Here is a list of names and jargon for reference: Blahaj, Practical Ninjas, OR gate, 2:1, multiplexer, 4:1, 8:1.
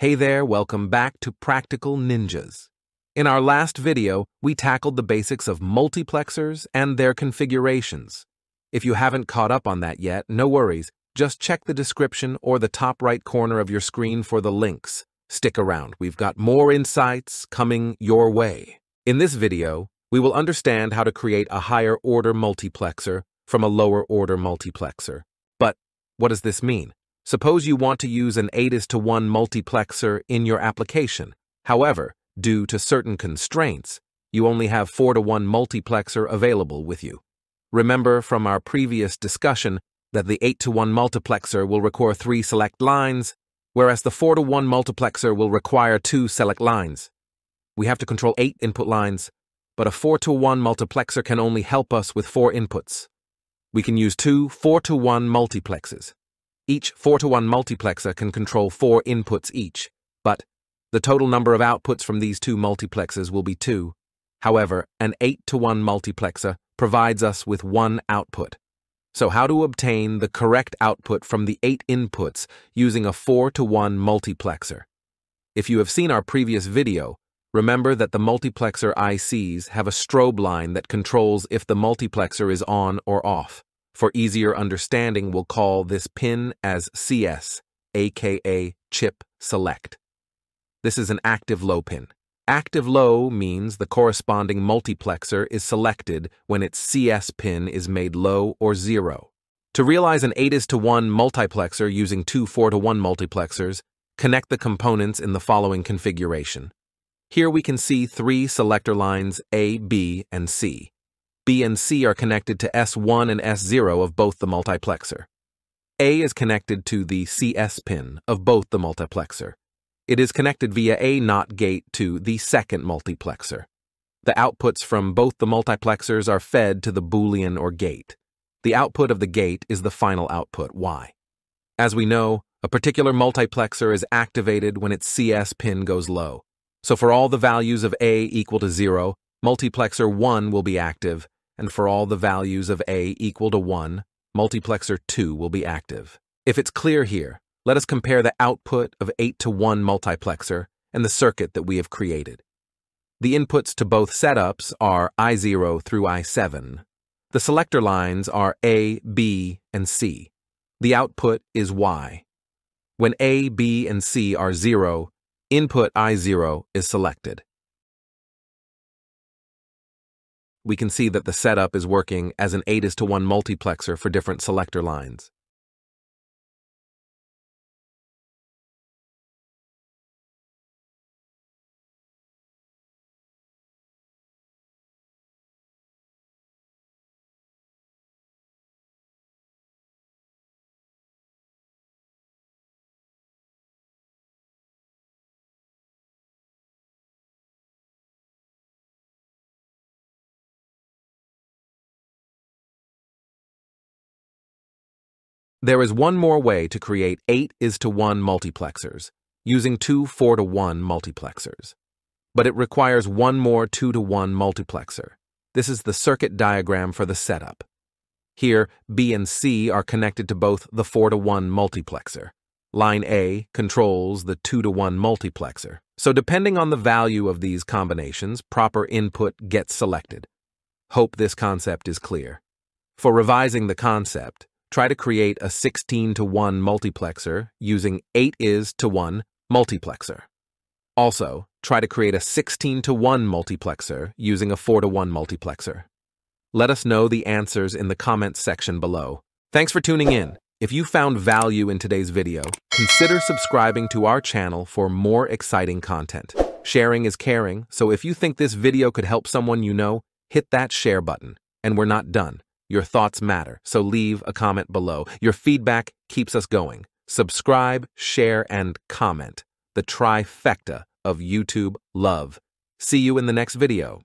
Hey there, welcome back to Practical Ninjas. In our last video, we tackled the basics of multiplexers and their configurations. If you haven't caught up on that yet, no worries, just check the description or the top right corner of your screen for the links. Stick around, we've got more insights coming your way. In this video, we will understand how to create a higher order multiplexer from a lower order multiplexer. But what does this mean? Suppose you want to use an 8:1 multiplexer in your application. However, due to certain constraints, you only have 4:1 multiplexer available with you. Remember from our previous discussion that the 8:1 multiplexer will require 3 select lines, whereas the 4:1 multiplexer will require 2 select lines. We have to control 8 input lines, but a 4:1 multiplexer can only help us with 4 inputs. We can use 2 4:1 multiplexes. Each 4:1 multiplexer can control 4 inputs each, but the total number of outputs from these 2 multiplexers will be 2. However, an 8:1 multiplexer provides us with 1 output. So how to obtain the correct output from the 8 inputs using a 4:1 multiplexer? If you have seen our previous video, remember that the multiplexer ICs have a strobe line that controls if the multiplexer is on or off. For easier understanding, we'll call this pin as CS, aka chip select. This is an active low pin. Active low means the corresponding multiplexer is selected when its CS pin is made low or 0. To realize an 8:1 multiplexer using 2 4:1 multiplexers, connect the components in the following configuration. Here we can see 3 selector lines A, B, and C. B and C are connected to S1 and S0 of both the multiplexer. A is connected to the CS pin of both the multiplexer. It is connected via a NOT gate to the second multiplexer. The outputs from both the multiplexers are fed to the Boolean or gate. The output of the gate is the final output, Y. As we know, a particular multiplexer is activated when its CS pin goes low. So for all the values of A equal to 0, multiplexer 1 will be active, and for all the values of A equal to 1, multiplexer 2 will be active. If it's clear here, let us compare the output of 8:1 multiplexer and the circuit that we have created. The inputs to both setups are I0 through I7. The selector lines are A, B, and C. The output is Y. When A, B, and C are 0, input I0 is selected. We can see that the setup is working as an 8:1 multiplexer for different selector lines. There is one more way to create 8:1 multiplexers, using 2 4:1 multiplexers. But it requires one more 2:1 multiplexer. This is the circuit diagram for the setup. Here, B and C are connected to both the 4:1 multiplexer. Line A controls the 2:1 multiplexer. So depending on the value of these combinations, proper input gets selected. Hope this concept is clear. For revising the concept, try to create a 16:1 multiplexer using 8:1 multiplexer. Also, try to create a 16:1 multiplexer using a 4:1 multiplexer. Let us know the answers in the comments section below. Thanks for tuning in. If you found value in today's video, consider subscribing to our channel for more exciting content. Sharing is caring, so if you think this video could help someone you know, hit that share button. And we're not done. Your thoughts matter, so leave a comment below. Your feedback keeps us going. Subscribe, share, and comment. The trifecta of YouTube love. See you in the next video.